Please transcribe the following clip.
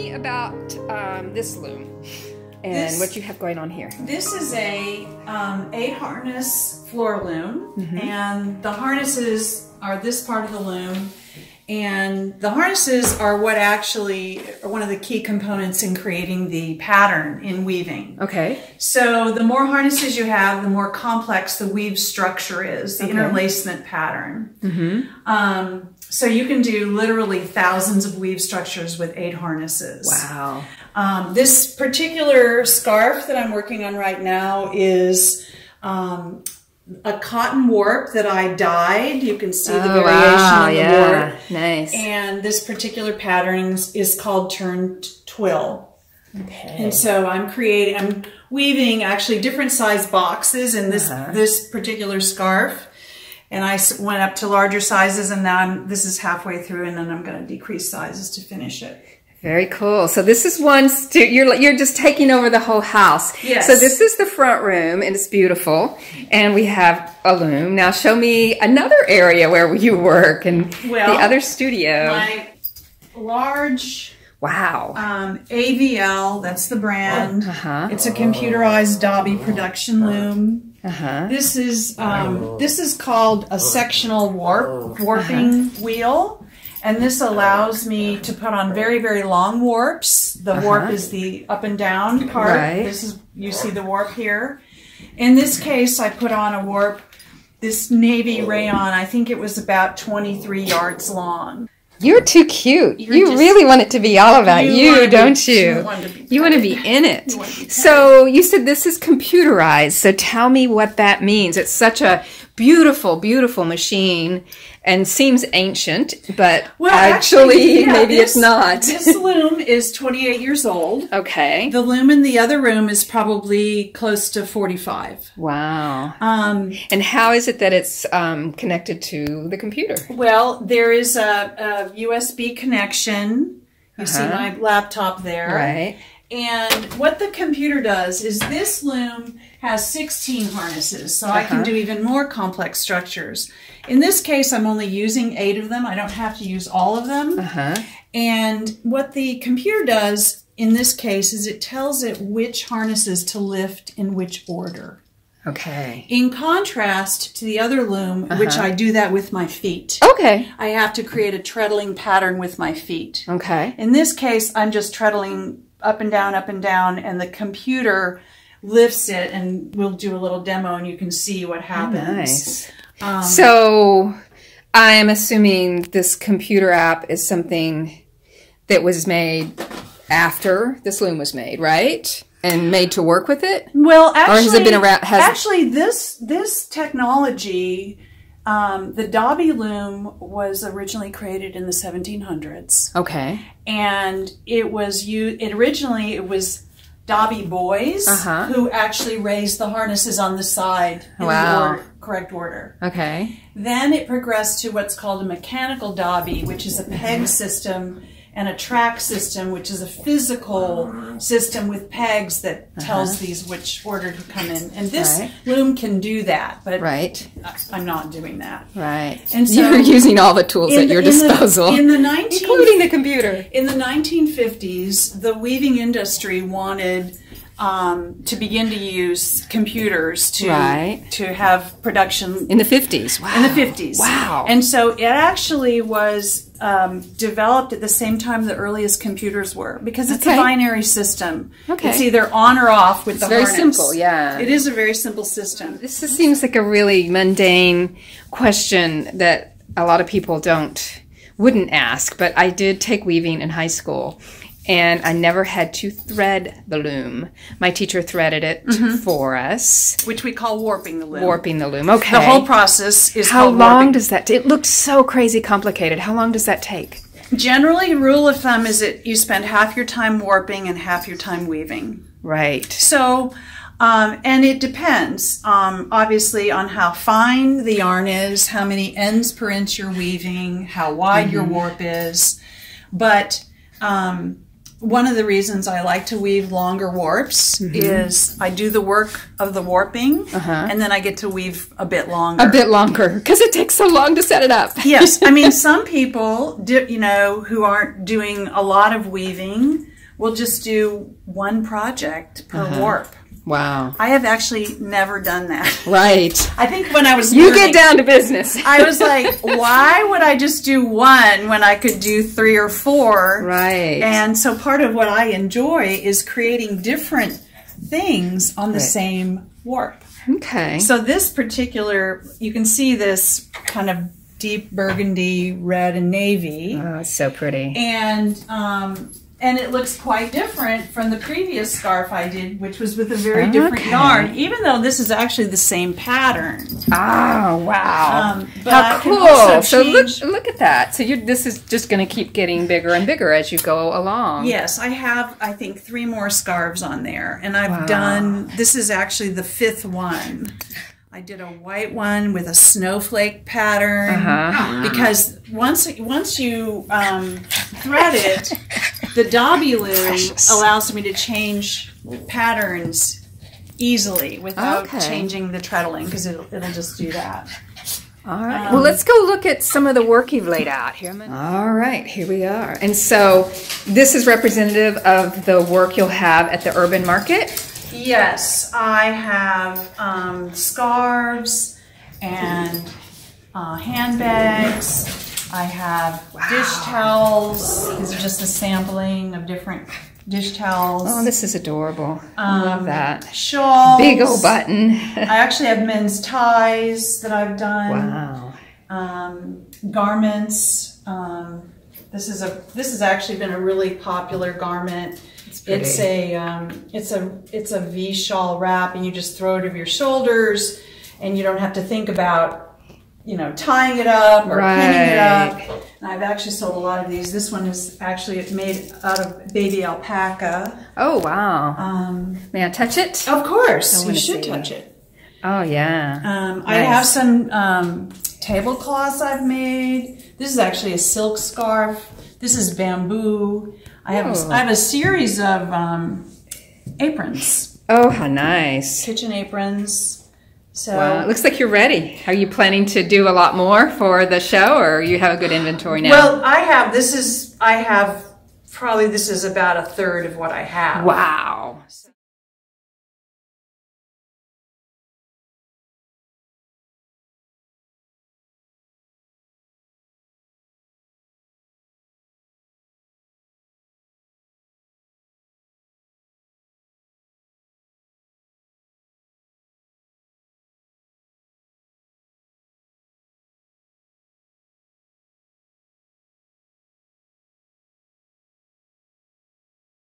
me about this loom and what you have going on here. This is a 8-harness floor loom, and the harnesses are this part of the loom. And the harnesses are what actually are one of the key components in creating the pattern in weaving. Okay. So the more harnesses you have, the more complex the weave structure is, the interlacement pattern. So you can do literally thousands of weave structures with 8 harnesses. Wow. This particular scarf that I'm working on right now is a cotton warp that I dyed. You can see the variation on the warp. Nice. And this particular pattern is called turned twill. Okay. And so I'm weaving actually different size boxes in this this particular scarf. And I went up to larger sizes, and now this is halfway through, and then I'm going to decrease sizes to finish it. Very cool. So this is one, you're just taking over the whole house. Yes. So this is the front room, and it's beautiful. And we have a loom. Now show me another area where you work, and the other studio. My large AVL, that's the brand. It's a computerized Dobby production loom. This is called a sectional warping wheel. And this allows me to put on very, very long warps. The warp is the up and down part. This is, you see the warp here. In this case, I put on a warp, this navy rayon, I think it was about 23 yards long. You're too cute. You really want it to be all about you, don't you? You want to be in it. So you said this is computerized. So tell me what that means. It's such a beautiful, beautiful machine and seems ancient, but actually maybe it's not. This loom is 28 years old. Okay. The loom in the other room is probably close to 45. Wow. And how is it that it's connected to the computer? Well, there is a USB connection. You see my laptop there. Right. And what the computer does is this loom has 16 harnesses, so I can do even more complex structures. In this case, I'm only using 8 of them. I don't have to use all of them. And what the computer does in this case is it tells it which harnesses to lift in which order. Okay. In contrast to the other loom, which I do that with my feet. Okay. I have to create a treadling pattern with my feet. Okay. In this case, I'm just treadling up and down, and the computer lifts it, and we'll do a little demo, and you can see what happens. Oh, nice. So I am assuming this computer app is something that was made after this loom was made, right? And made to work with it? Well, actually, or has it been around, this technology, the Dobby loom was originally created in the 1700s. Okay. And it was originally it was Dobby boys who actually raised the harnesses on the side in the correct order. Okay. Then it progressed to what's called a mechanical Dobby, which is a peg system, and a track system, which is a physical system with pegs that tells these which order to come in. And this loom can do that, but I'm not doing that. Right. And so you're using all the tools at your disposal, including the computer. In the 1950s, the weaving industry wanted to begin to use computers to have production. In the 50s. Wow. In the 50s. Wow. And so it actually was developed at the same time the earliest computers were, because it's a binary system. Okay. It's either on or off with the harness. It's very simple, yeah. It is a very simple system. This just seems like a really mundane question that a lot of people wouldn't ask, but I did take weaving in high school. And I never had to thread the loom. My teacher threaded it for us. Which we call warping the loom. Warping the loom, okay. The whole process is called warping. How long does that take? It looked so crazy complicated. How long does that take? Generally, rule of thumb is that you spend half your time warping and half your time weaving. Right. So, and it depends, obviously, on how fine the yarn is, how many ends per inch you're weaving, how wide your warp is. But one of the reasons I like to weave longer warps is I do the work of the warping, and then I get to weave a bit longer. A bit longer, because it takes so long to set it up. Yes. I mean, some people, who aren't doing a lot of weaving, we'll just do one project per warp. Wow. I have actually never done that. Right. I think when I was learning, you get down to business. I was like, why would I just do one when I could do 3 or 4? Right. And so part of what I enjoy is creating different things on the same warp. Okay. So this particular, you can see this kind of deep burgundy, red and navy. Oh, it's so pretty. And it looks quite different from the previous scarf I did, which was with a very different yarn, even though this is actually the same pattern. Oh, wow. But how cool. So look at that. So this is just going to keep getting bigger and bigger as you go along. Yes, I have, I think, 3 more scarves on there. And I've done, this is actually the 5th one. I did a white one with a snowflake pattern because once you thread it, the Dobby loom allows me to change patterns easily without changing the treadling, because it'll just do that. All right. Well, let's go look at some of the work you've laid out here. All right. Here we are. And so this is representative of the work you'll have at the Urban Market? Yes. I have scarves and handbags. I have dish towels. These are just a sampling of different dish towels. Oh, this is adorable. I love that. Shawls. Big old button. I actually have men's ties that I've done. Wow. Garments. This has actually been a really popular garment. It's a V shawl wrap, and you just throw it over your shoulders, and you don't have to think about, you know, tying it up or pinning it up. And I've actually sold a lot of these. This one is actually made out of baby alpaca. Oh, wow. May I touch it? Of course. You should touch it. Oh, yeah. I have some tablecloths I've made. This is actually a silk scarf. This is bamboo. I have a series of aprons. Oh, how nice. Kitchen aprons. So, wow, it looks like you're ready. Are you planning to do a lot more for the show, or you have a good inventory now? Well, I have probably, this is about a third of what I have. Wow.